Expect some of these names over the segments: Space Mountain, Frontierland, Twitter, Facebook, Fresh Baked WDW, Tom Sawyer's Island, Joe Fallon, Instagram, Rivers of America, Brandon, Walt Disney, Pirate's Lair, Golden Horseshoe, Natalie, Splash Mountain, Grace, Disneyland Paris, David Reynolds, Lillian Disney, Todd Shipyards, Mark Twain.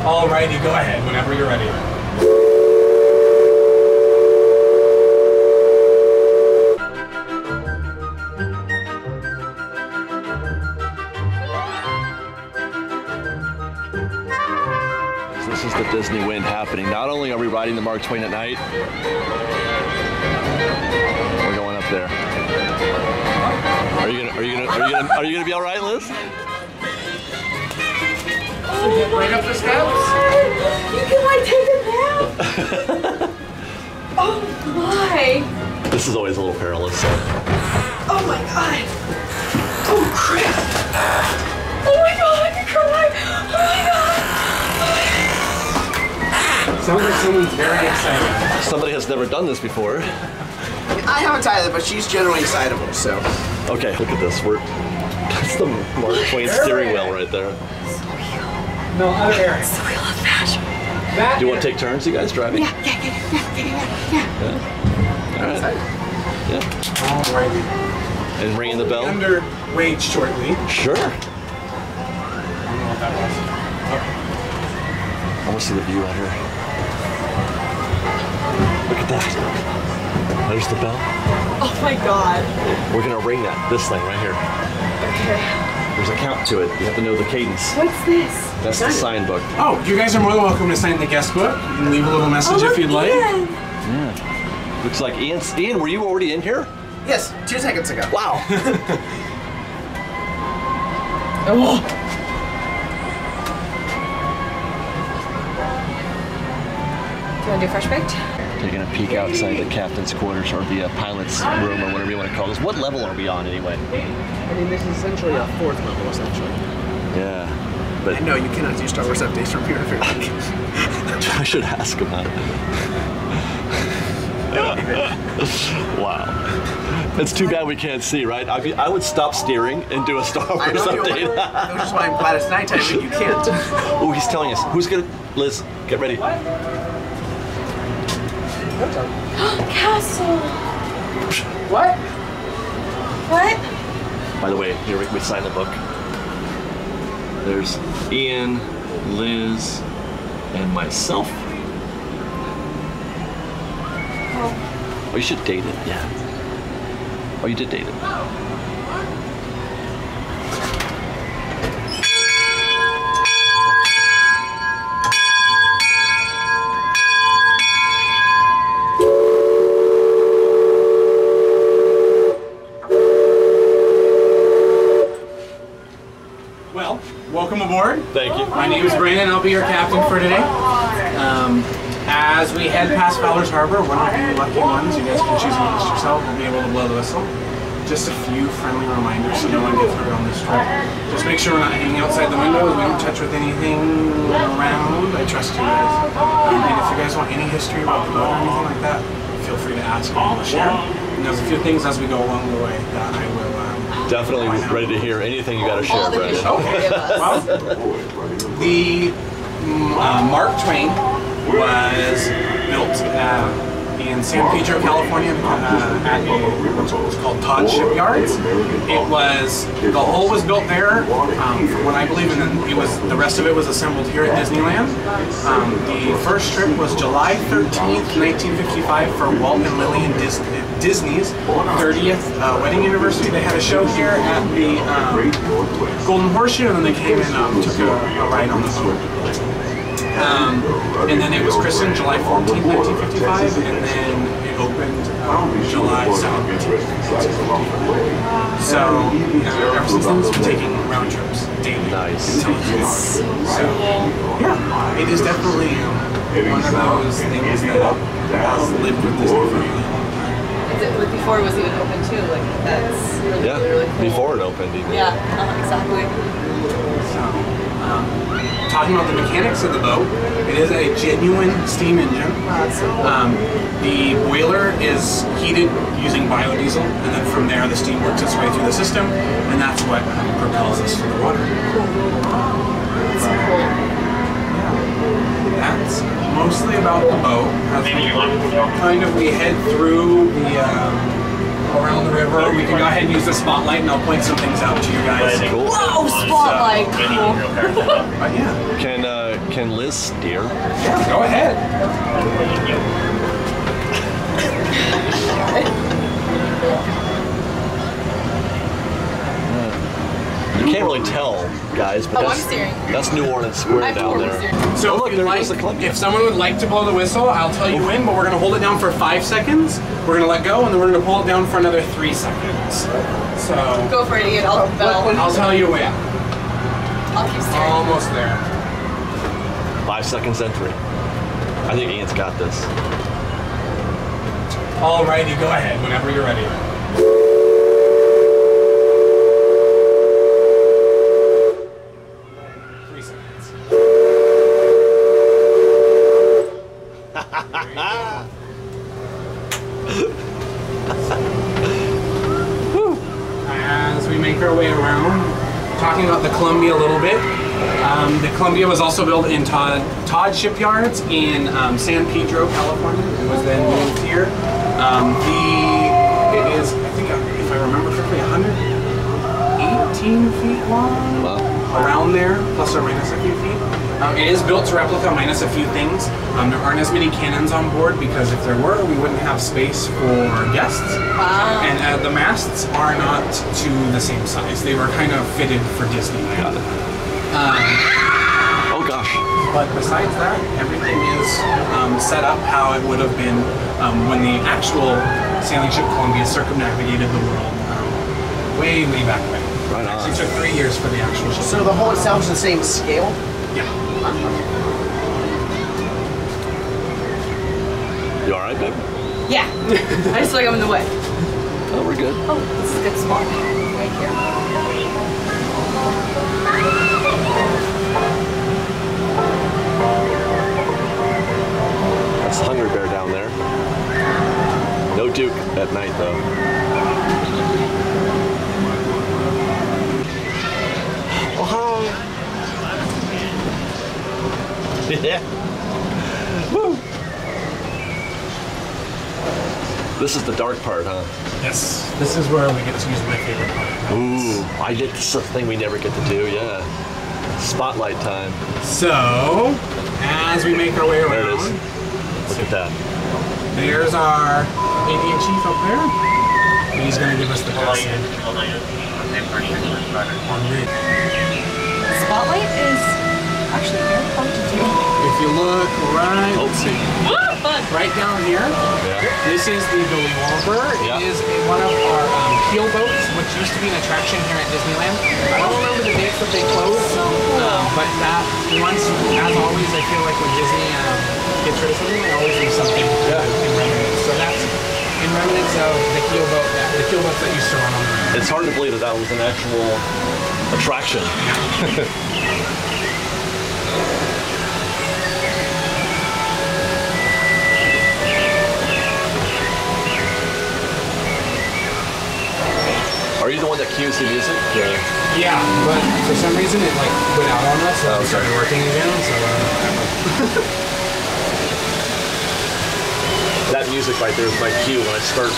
Alrighty, go ahead whenever you're ready. This is the Disney Wind happening. Not only are we riding the Mark Twain at night, we're going up there. Are you gonna be all right, Liz? Oh, right up the steps. You can like take it down. Oh my! This is always a little perilous. Oh my god! Oh crap! Oh my god! I can cry! Oh my god! Sounds like someone's very excited. Somebody has never done this before. I haven't either, but she's generally excitable, so. Okay, look at this. That's the Mark Twain steering wheel right there. No, other area. It's the wheel of fashion. Do you want to take turns, you guys driving? Yeah. All right. All right. And ringing the bell. Under wage shortly. Sure. I don't know what that was. Okay. I want to see the view out here. Look at that. There's the bell. Oh my god. We're gonna ring that, this thing right here. Okay. There's a count to it. You have to know the cadence. What's this? That's the sign book. Oh, you guys are more than welcome to sign the guest book and leave a little message if you'd like. Yeah. Looks like Ian's. Ian, were you already in here? Yes, 2 seconds ago. Wow. Oh. Do you want to do Fresh Baked? You're gonna peek outside the captain's quarters or the pilot's room or whatever you want to call this. What level are we on anyway? I mean, this is essentially a fourth level, essentially. Yeah, but I know you cannot do Star Wars updates from here to here. I should ask about it. Wow, it's too bad we can't see, right? I would stop steering and do a Star Wars update. Which is why I'm glad it's nighttime, but you can't. Oh, he's telling us. Who's gonna? Liz, get ready. Castle! What? What? By the way, here we sign the book. There's Ian, Liz, and myself. Oh. Oh, you should date it, yeah. Oh, you did date it. Thank you. My name is Brandon. I'll be your captain for today. As we head past Fowler's Harbor, we're not the lucky ones. You guys can choose amongst yourself. We'll be able to blow the whistle. Just a few friendly reminders so no one gets hurt on this trip. Just make sure we're not hanging outside the windows. We don't touch with anything around. I trust you guys. And if you guys want any history about the boat or anything like that, feel free to ask and I'll share. And there's a few things as we go along the way that I will. Definitely ready to hear anything you got to share, Brandon. Okay. Well, the Mark Twain was built in San Pedro, California, at what's called Todd Shipyards. The hull was built there, from what I believe, and then the rest of it was assembled here at Disneyland. The first trip was July 13th, 1955, for Walt and Lillian Disney's 30th wedding anniversary. They had a show here at the Golden Horseshoe, and then they came and took a ride on the boat. And then it was christened July 14, 1955, and then it opened July 17, 1955. So ever since then, it's been taking round trips daily. Nice. So yeah, it is definitely one of those things that I've lived with this before. Before it was even open too, like that's really, yeah, really cool. Before it opened even. Yeah, exactly. So, talking about the mechanics of the boat, it is a genuine steam engine. The boiler is heated using biodiesel, and then from there the steam works its way through the system, and that's what propels us to the water. That's cool. That's mostly about the boat. Kind of we head through the around the river. We can go ahead and use the spotlight, and I'll point some things out to you guys. Cool. Whoa, spotlight! Cool. Yeah. Can Liz steer? Yeah, go ahead. You can't really tell, guys, but that's New Orleans Square down there. So look, if someone would like to blow the whistle, I'll tell you when, but we're going to hold it down for 5 seconds. We're going to let go, and then we're going to pull it down for another 3 seconds. So go for it, Ian. I'll tell you when. I'll keep staring. Almost there. 5 seconds and three. I think Ian's got this. All righty, go ahead whenever you're ready. Columbia was also built in Todd Shipyards in San Pedro, California. It was then moved here. It is, I think, if I remember correctly, 118 feet long, around there, plus or minus a few feet. It is built to replica minus a few things. There aren't as many cannons on board because if there were, we wouldn't have space for guests. Wow. And the masts are not to the same size. They were kind of fitted for Disneyland. But besides that, everything is set up how it would have been when the actual sailing ship Columbia circumnavigated the world way back when. Right on. It took 3 years for the actual ship. So the whole itself is the same scale? Yeah. You alright, babe? Yeah. I just feel like I'm in the way. Oh, we're good. Oh, this is a good spot. Right here. That's Hungry Bear down there. No Duke at night though. Oh hi! Yeah. Woo! This is the dark part, huh? Yes. This is where we get to use my favorite part. Ooh, this is a thing we never get to do. Yeah. Spotlight time. So, as we make our way around. There it is. Look at that. There's our Indian chief up there. He's going to give us the blessing. Spotlight is actually very fun to do. If you look right, let's see. Right down here, this is the Billy Walrus. It is one of our keel boats, which used to be an attraction here at Disneyland. I don't remember the dates that they closed, but that once, as always, I feel like when Disney gets rid of something, they always leave something in remnants. So that's in remnants of the keel boat, the keel boats that used to run on the river. It's hard to believe that that was an actual attraction. Are you the one that cues the music? Yeah, but for some reason it like went out on us, so it started working again, so whatever. That music right there is my cue when I start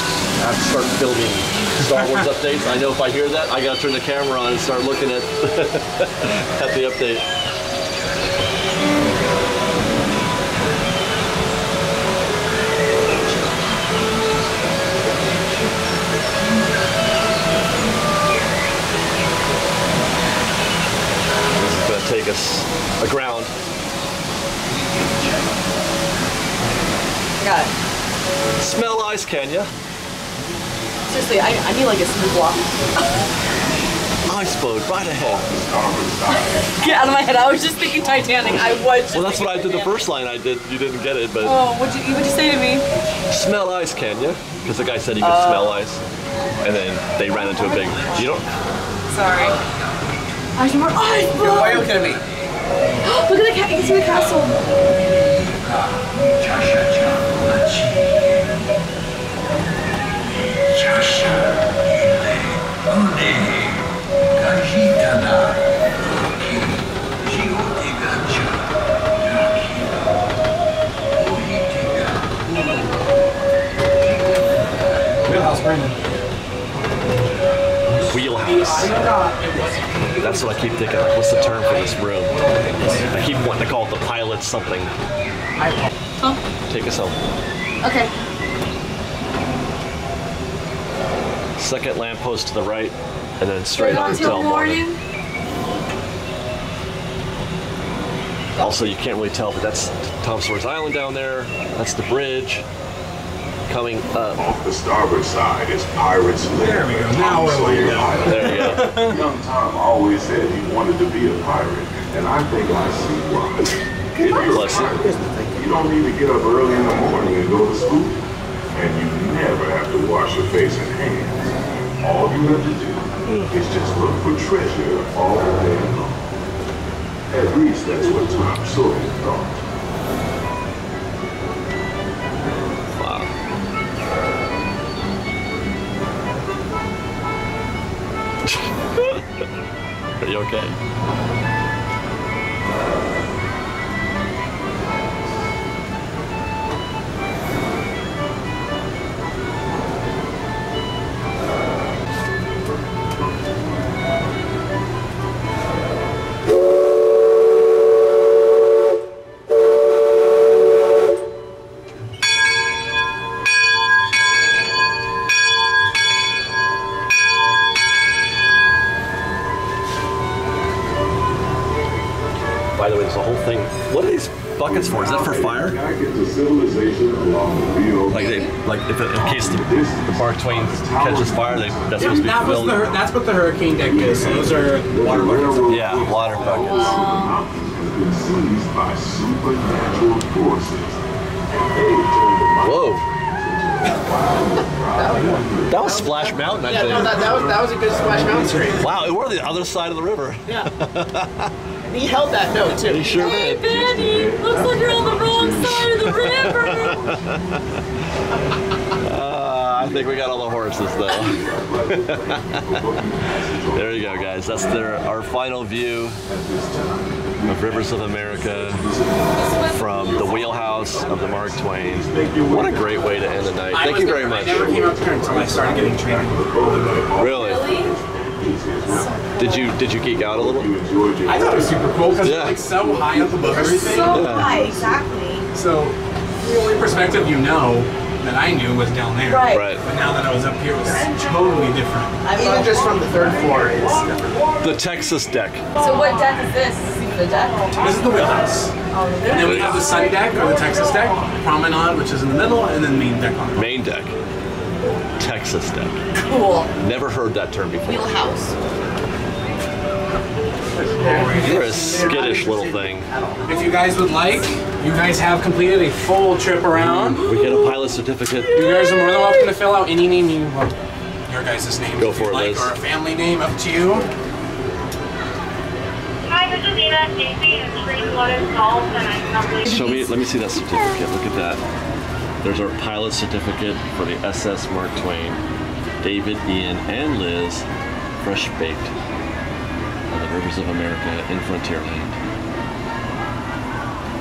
filming Star Wars updates. I know if I hear that, I gotta turn the camera on and start looking at at the update. This is gonna take us aground. Got it. Smell ice, can ya? Seriously, I need like a smooth walk. Ice boat, right ahead. Get out of my head, I was just thinking Titanic. Well, that's what I did the first line I did. You didn't get it, but... Oh, what'd you say to me? Smell ice, can ya? Because the guy said he could smell ice. And then they ran into a big... You don't... Sorry. I should more ice boat! Why are you looking at me? Look at the cat, you can see the castle. Wheelhouse, Brandon. That's what I keep thinking. What's the term for this room? I keep wanting to call it the pilot something. Huh? Take us home. Okay. Second lamppost to the right, and then straight on until morning. Also, you can't really tell, but that's Tom Sawyer's Island down there. That's the bridge. Coming up. Off the starboard side is Pirate's Lair. There we go. Now we're on. There you go. Young Tom always said he wanted to be a pirate, and I think I see why. If you're a pirate, you don't need to get up early in the morning and go to school, and you never have to wash your face and hands. All you have to do is just look for treasure all day long. At least that's what Tom Sawyer thought. Are you okay? Buckets for? Is that for fire? Like they, if it, in case the Mark Twain catches fire, that's supposed to be filled. That's what the hurricane deck is. Those are water buckets. Yeah, water buckets. Whoa! That was Splash Mountain, I think. Yeah, no, that was a good Splash Mountain stream. Wow, it were the other side of the river. Yeah. He held that note too. He sure did. Hey, Benny, looks like you're on the wrong side of the river. I think we got all the horses though. There you go, guys. That's our final view of Rivers of America from the wheelhouse of the Mark Twain. What a great way to end the night. Thank you very much. I never came out here until I started getting trained. Really? Did you geek out a little? I thought it was super cool because it's like so high up above everything. So high, exactly. So the only perspective that I knew was down there. Right. But now that I was up here, it was totally different. I mean, even just from the third floor, it's different. The Texas deck. So what deck is this? Is this the deck? This is the wheelhouse. And then we have the sun deck or the Texas deck, promenade, which is in the middle, and then main deck on the front. Main deck. Texas deck. Cool. Never heard that term before. Wheelhouse. You're a skittish little thing. If you guys would like, you guys have completed a full trip around. We get a pilot certificate. You guys are more than welcome to fill out any name you want. Your guys' name. Go for it, Liz. Or a family name, up to you. Hi, this is Ina. Show me, let me see that certificate. Look at that. There's our pilot certificate for the SS Mark Twain. David, Ian, and Liz, Fresh Baked on the Rivers of America in Frontierland.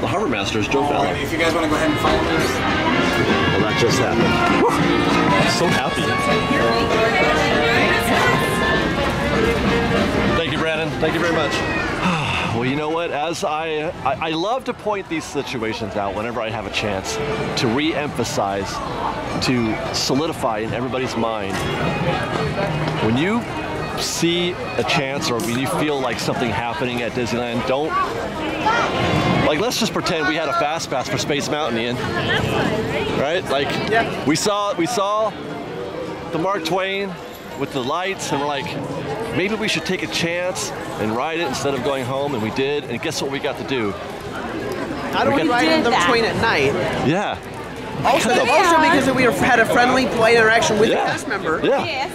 The harbor master is Joe Fallon. If you guys want to go ahead and find this. Well, that just happened. I'm so happy. Thank you, Brandon. Thank you very much. Well, you know what, as I love to point these situations out whenever I have a chance to re-emphasize, to solidify in everybody's mind. When you see a chance or when you feel like something happening at Disneyland, don't, let's just pretend we had a fast pass for Space Mountain, Ian. Right? Like, we saw the Mark Twain with the lights and we're like, maybe we should take a chance and ride it instead of going home, and we did, and guess what we got to do? Not only riding the Twain at night. Yeah. Also because we had a friendly, polite interaction with the cast member. Yeah. Yes.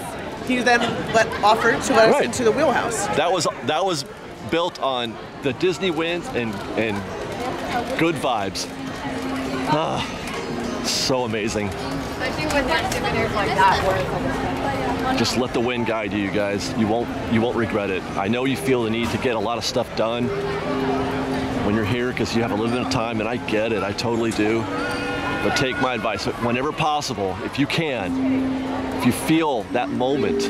He then offered to let us into the wheelhouse. That was built on the Disney wins and good vibes. Ah, so amazing. Especially when there's souvenirs like that. Just let the wind guide you guys. You won't regret it. I know you feel the need to get a lot of stuff done when you're here because you have a little bit of time, and I get it, I totally do. But take my advice, whenever possible, if you can, if you feel that moment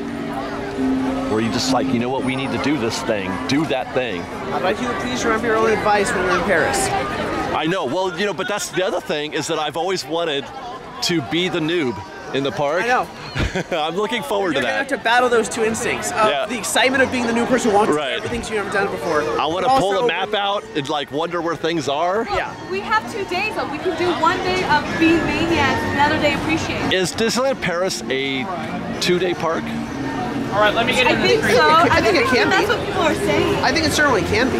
where you just like, you know what, we need to do this thing, do that thing. How about you please remember your own advice when you're in Paris? I know. Well, you know, but that's the other thing is that I've always wanted to be the noob in the park. I know. I'm looking forward to that. You're going to have to battle those two instincts. The excitement of being the new person who wants to do everything you've never done before. I want to pull a map out and like wonder where things are. Well, yeah. We have 2 days though. We can do 1 day of being maniacs, another day appreciating. Is Disneyland Paris a 2-day park? All right, let me get into this. I think it can be. That's what people are saying. I think it certainly can be.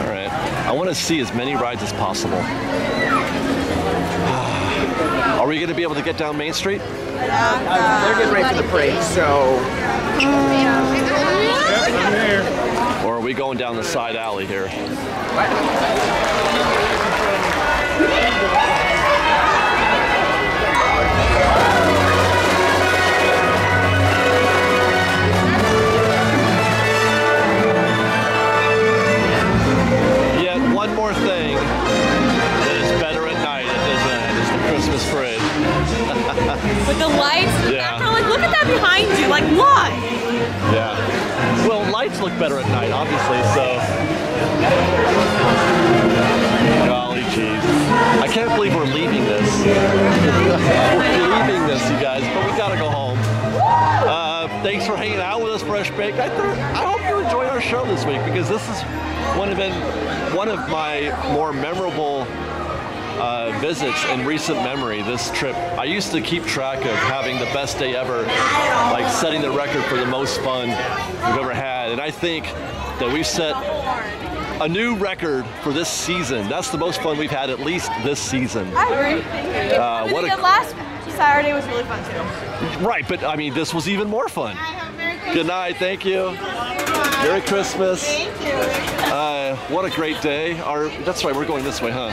All right. I want to see as many rides as possible. Are we going to be able to get down Main Street? They're getting ready for the parade, so... Or are we going down the side alley here? Yet one more thing that is better at night at Disneyland is the Christmas parade. With the lights in the background, like, look at that behind you, like, why? Yeah. Well, lights look better at night, obviously, so. Golly geez. I can't believe we're leaving this. We're leaving this, you guys, but we gotta go home. Thanks for hanging out with us, Fresh Baked. I hope you enjoyed our show this week, because this is one of my more memorable visits in recent memory, this trip. I used to keep track of having the best day ever, like setting the record for the most fun we've ever had. And I think that we've set a new record for this season. That's the most fun we've had, at least this season. I agree. What a... last Saturday was really fun too. Right, but I mean, this was even more fun. Good night, thank you. Merry Christmas. Thank you. What a great day. That's right, we're going this way, huh?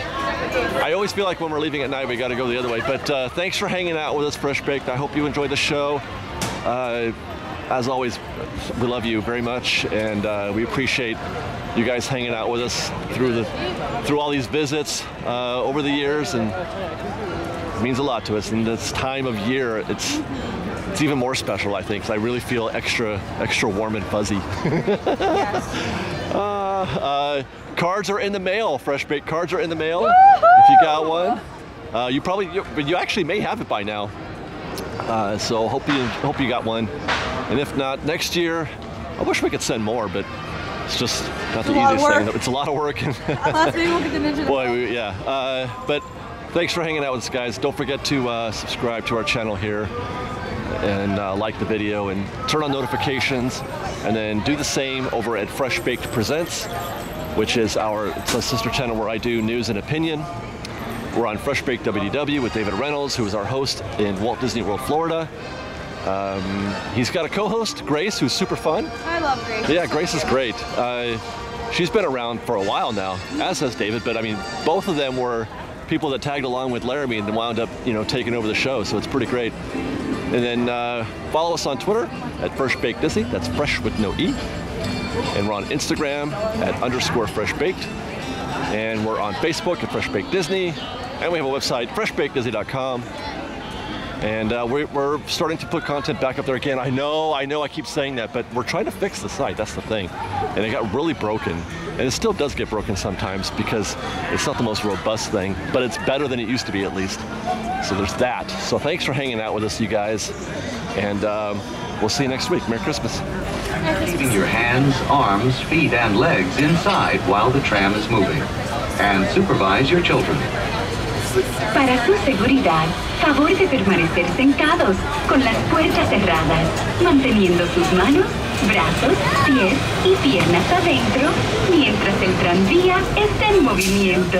I always feel like when we're leaving at night, we gotta go the other way. But thanks for hanging out with us, Fresh Baked. I hope you enjoyed the show. As always, we love you very much, and we appreciate you guys hanging out with us through all these visits over the years, and it means a lot to us. And this time of year, it's even more special, I think, because I really feel extra warm and fuzzy. Yes. Cards are in the mail, Fresh Baked. Cards are in the mail. If you got one, you actually may have it by now. So hope you got one. And if not, next year, I wish we could send more, but it's just not the easiest thing. It's a lot of work. Last day we'll get the ninja. Boy, yeah. But thanks for hanging out with us, guys. Don't forget to subscribe to our channel here, and like the video and turn on notifications, and then do the same over at Fresh Baked Presents, which is it's a sister channel where I do news and opinion. We're on Fresh Baked WDW with David Reynolds, who is our host in Walt Disney World, Florida. He's got a co-host, Grace, who's super fun. I love Grace. Yeah, Grace is great. She's been around for a while now, as has David, but I mean, both of them were people that tagged along with Laramie and then wound up, you know, taking over the show, so it's pretty great. And then follow us on Twitter at Fresh Baked Disney. That's Fresh with no E. And we're on Instagram at _Fresh Baked. And we're on Facebook at Fresh Baked Disney. And we have a website, freshbakeddisney.com. And we're starting to put content back up there again. I know I keep saying that, but we're trying to fix the site. That's the thing. And it got really broken. And it still does get broken sometimes because it's not the most robust thing, but it's better than it used to be at least. So there's that. So thanks for hanging out with us, you guys. And we'll see you next week. Merry Christmas. Keeping your hands, arms, feet, and legs inside while the tram is moving. And supervise your children. Para su seguridad, favor de permanecer sentados con las puertas cerradas, manteniendo sus manos, brazos, pies y piernas adentro mientras el tranvía está en movimiento.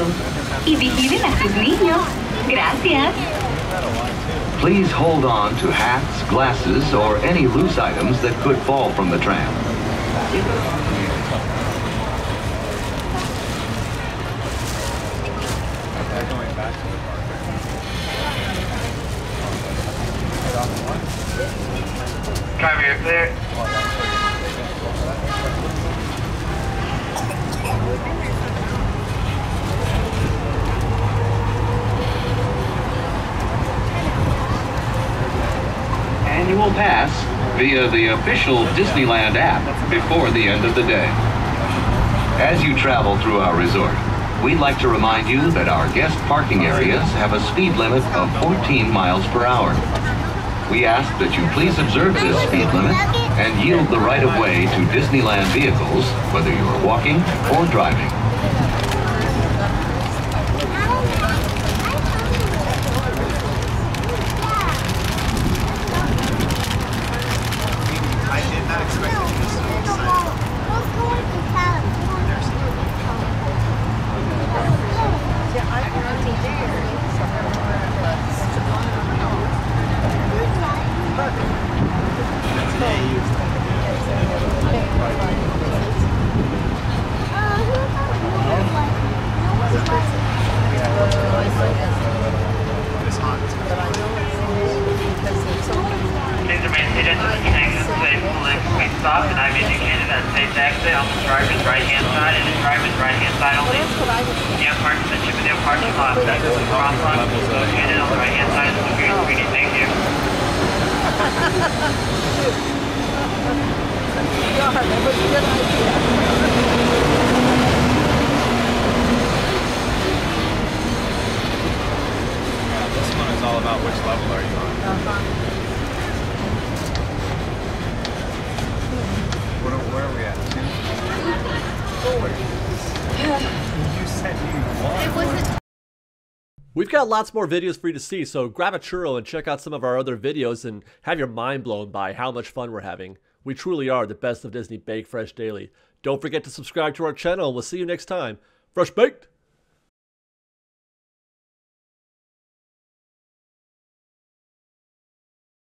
Y vigilen a sus niños. Gracias. Please hold on to hats, glasses, or any loose items that could fall from the tram. Driver, you're clear. Annual pass. via the official Disneyland app before the end of the day. As you travel through our resort, we'd like to remind you that our guest parking areas have a speed limit of 14 miles per hour. We ask that you please observe this speed limit and yield the right of way to Disneyland vehicles, whether you are walking or driving. We've got lots more videos for you to see, so grab a churro and check out some of our other videos and have your mind blown by how much fun we're having. We truly are the best of Disney Baked Fresh Daily. Don't forget to subscribe to our channel, and we'll see you next time. Fresh Baked!